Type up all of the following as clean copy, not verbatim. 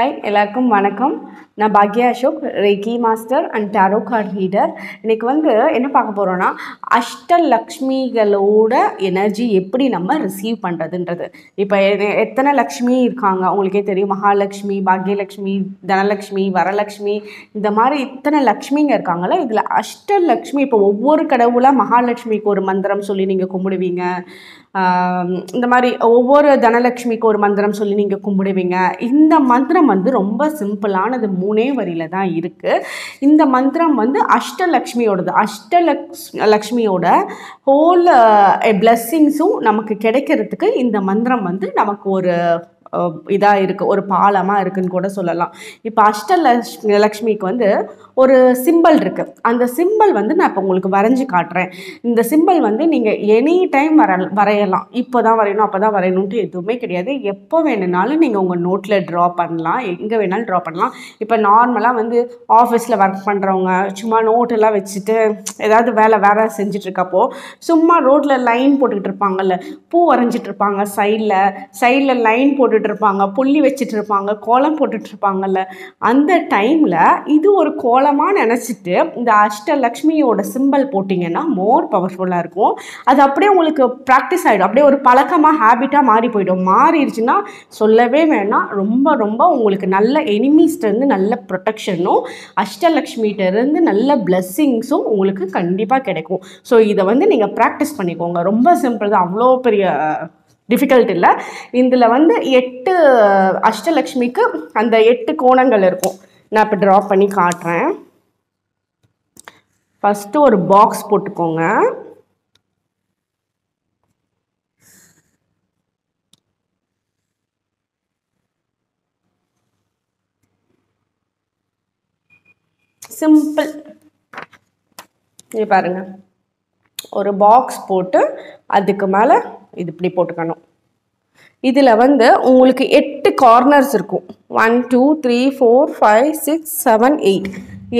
Hi, Elakum Vanakkam. I Bhagya Ashok, Reiki Master and Tarot Reader. I am going to talk about Ashta Lakshmi energy. How we receive it. Now, how Lakshmi is, you know, Mahalakshmi, Bhagya Lakshmi, Danalakshmi, Varalakshmi. These Lakshmi are there. Ashta Lakshmi, if you have a Mahalakshmi, you can tell Mahalakshmi. இந்த மாதிரி ஒவ்வொரு தனலட்சுமிக்கு ஒரு மந்திரம் சொல்லி நீங்க கும்பிடுவீங்க. இந்த மந்திரம் வந்து ரொம்ப சிம்பிளானது மூணே வரியில தான் இருக்கு. இந்த மந்திரம் வந்து அஷ்டலட்சுமியோடது. அஷ்டலட்சுமியோட ஹோல் blessings-உம் நமக்கு கிடைக்கிறதுக்கு இந்த மந்திரம் வந்து நமக்கு ஒரு இதா இருக்கு, ஒரு பாலமா இருக்குன்னு கூட சொல்லலாம். இப்போ அஷ்டலட்சுமிக்கு வந்து ஒரு சிம்பல் இருக்கு. அந்த சிம்பல் வந்து நான் இப்போ உங்களுக்கு வரைஞ்சு காட்டுறேன். இந்த சிம்பல் வந்து நீங்க எனி டைம் வரையலாம். இப்போதான் வரையணும், அப்போதான் வரையணும்னு எதுவுமே கிடையாது. எப்போ வேணும்னாலும் நீங்க உங்க நோட்ல டிரா பண்ணலாம், எங்க வேணாலும் டிரா பண்ணலாம். இப்போ நார்மலா வந்து ஆஃபீஸ்ல ஒர்க் பண்றவங்க சும்மா நோட் எல்லாம் வச்சுட்டு ஏதாவது வேலை செஞ்சுட்டு இருக்கப்போ சும்மா ரோட்ல லைன் போட்டுக்கிட்டு இருப்பாங்கல்ல, பூ வரைஞ்சிட்டு இருப்பாங்க, சைட்ல லைன் போட்டு இருப்பாங்க, புள்ளி வச்சிட்டு இருப்பாங்க, கோலம் போட்டுட்டு இருப்பாங்கல்ல, அந்த டைம்ல இது ஒரு கோலமா நினைச்சிட்டு இந்த அஷ்டலட்சுமியோட சிம்பல் போட்டிங்கன்னா மோர் பவர்ஃபுல்லா இருக்கும். அது அப்படியே உங்களுக்கு பிராக்டிஸ் ஆயிடும், அப்படியே ஒரு பழக்கமா ஹேபிட்டா மாறி போயிடும். மாறிடுச்சுன்னா சொல்லவே வேணாம், ரொம்ப ரொம்ப உங்களுக்கு நல்ல எனிமீஸ்ல இருந்து நல்ல ப்ரொடெக்ஷனும் அஷ்டலட்சுமிட்ட இருந்து நல்ல பிளெஸ்ஸிங்ஸும் உங்களுக்கு கண்டிப்பா கிடைக்கும். ஸோ இதை வந்து நீங்க பிராக்டிஸ் பண்ணிக்கோங்க. ரொம்ப சிம்பிள் தான், அவ்வளோ பெரிய டிஃபிகல்ட் இல்லை. இதில் வந்து 8 அஷ்டலக்ஷ்மிக்கு அந்த 8 கோணங்கள் இருக்கும். நான் இப்போ ட்ரா பண்ணி காட்டுறேன். ஃபஸ்ட்டு ஒரு பாக்ஸ் போட்டுக்கோங்க. சிம்பிள், இது பாருங்க, ஒரு பாக்ஸ் போட்டு அதுக்கு மேலே இது இப்படி போட்டுக்கணும். இதில் வந்து உங்களுக்கு 8 கார்னர்ஸ் இருக்கும். 1 2 3 4 5 6 7 8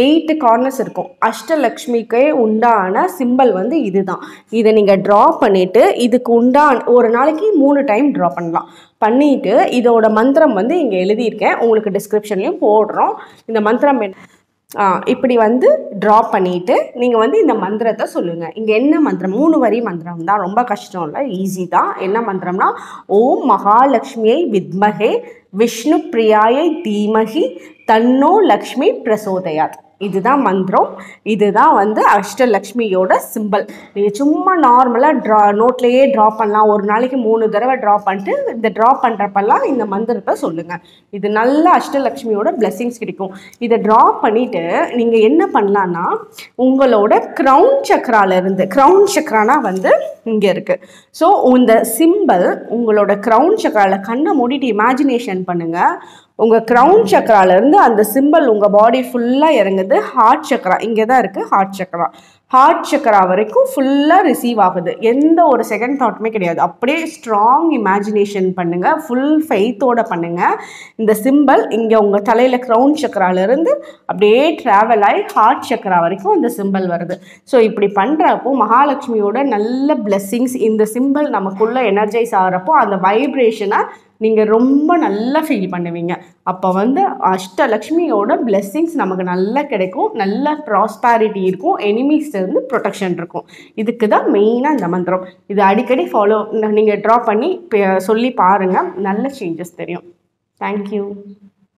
8 கார்னர்ஸ் இருக்கும். அஷ்டலக்ஷ்மிக்கே உண்டான சிம்பல் வந்து இதுதான். இதை நீங்கள் ட்ரா பண்ணிவிட்டு இதுக்கு உண்டான ஒரு நாளைக்கு 3 டைம் ட்ரா பண்ணலாம். பண்ணிவிட்டு இதோட மந்திரம் வந்து இங்கே எழுதியிருக்கேன், உங்களுக்கு டிஸ்கிரிப்ஷன்லையும் போடுறோம். இந்த மந்திரம் இப்படி வந்து ட்ரா பண்ணிவிட்டு நீங்கள் வந்து இந்த மந்திரத்தை சொல்லுங்கள். இங்கே என்ன மந்திரம், 3 வரி மந்திரம் தான், ரொம்ப கஷ்டம் இல்லை, ஈஸி தான். என்ன மந்திரம்னா, ஓம் மகாலட்சுமியை வித்மகே விஷ்ணு பிரியாயை தீமஹி தன்னோ லக்ஷ்மி பிரசோதயாத். இதுதான் மந்திரம். இதுதான் வந்து அஷ்டலக்ஷ்மியோட சிம்பிள். நீங்கள் சும்மா நார்மலாக நோட்லேயே ட்ரா பண்ணலாம். ஒரு நாளைக்கு 3 தடவை ட்ரா பண்ணிட்டு இந்த ட்ரா பண்ணுறப்பெல்லாம் இந்த மந்திரத்தை சொல்லுங்கள். இது நல்ல அஷ்டலக்ஷ்மியோட பிளெஸ்ஸிங்ஸ் கிடைக்கும். இதை ட்ரா பண்ணிவிட்டு நீங்கள் என்ன பண்ணலான்னா, உங்களோட க்ரௌன் சக்கராலேருந்து, க்ரௌன் சக்கரானா வந்து இங்கே இருக்குது. ஸோ இந்த சிம்பிள் உங்களோட க்ரௌன் சக்கராவில் கண்ணை மூடிட்டு இமேஜினேஷன் பண்ணுங்கள். உங்கள் க்ரௌன் சக்கராலேருந்து அந்த சிம்பிள் உங்கள் பாடி ஃபுல்லாக இறங்குது. ஹார்ட் சக்கரா இங்கே தான் இருக்குது. ஹார்ட் சக்கரா வரைக்கும் ஃபுல்லாக ரிசீவ் ஆகுது. எந்த ஒரு செகண்ட் தாட்டுமே கிடையாது. அப்படியே ஸ்ட்ராங் இமேஜினேஷன் பண்ணுங்கள், ஃபுல் ஃபெய்த்தோடு பண்ணுங்கள். இந்த சிம்பிள் இங்கே உங்கள் தலையில் க்ரௌன் சக்கராலேருந்து அப்படியே ட்ராவல் ஆகி ஹார்ட் சக்கரா வரைக்கும் அந்த சிம்பிள் வருது. ஸோ இப்படி பண்ணுறப்போ மகாலட்சுமியோட நல்ல பிளெஸ்ஸிங்ஸ் இந்த சிம்பிள் நமக்குள்ளே எனர்ஜைஸ் ஆகிறப்போ அந்த வைப்ரேஷனை நீங்கள் ரொம்ப நல்லா ஃபீல் பண்ணுவீங்க. அப்போ வந்து அஷ்டலக்ஷ்மியோட பிளெஸ்ஸிங்ஸ் நமக்கு நல்லா கிடைக்கும், நல்ல ப்ராஸ்பாரிட்டி இருக்கும், எனிமீஸ்லேருந்து ப்ரொடெக்ஷன் இருக்கும். இதுக்கு தான் மெயினாக இந்த மந்திரம். இது அடிக்கடி ஃபாலோ நீங்கள் ட்ரா பண்ணி சொல்லி பாருங்கள், நல்ல சேஞ்சஸ் தெரியும். தேங்க்யூ.